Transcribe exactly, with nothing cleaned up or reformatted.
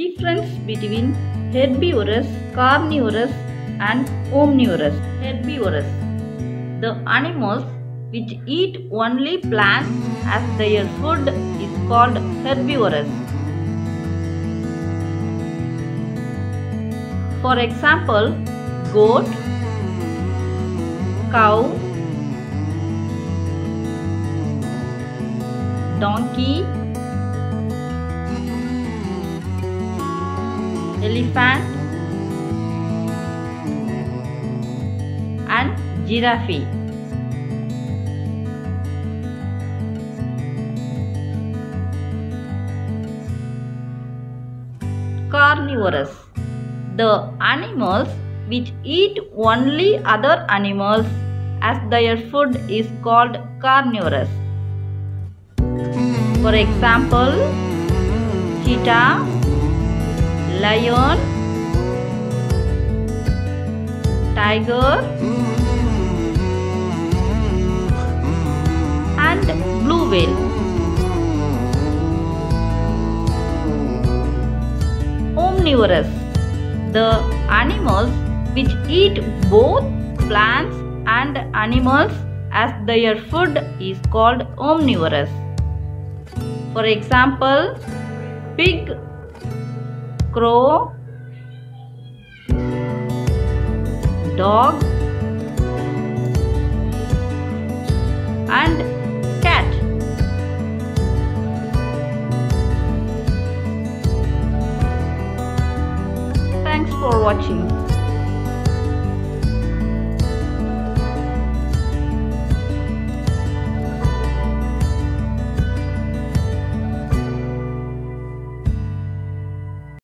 Difference between herbivorous, carnivorous and omnivorous. Herbivorous: the animals which eat only plants as their food is called herbivorous. For example, goat, cow, donkey, elephant and giraffe. Carnivorous: the animals which eat only other animals as their food is called carnivorous. For example, cheetah, lion, tiger and blue whale. Omnivorous: the animals which eat both plants and animals as their food is called omnivorous. For example, pig, crow, dog and cat. Thanks for watching.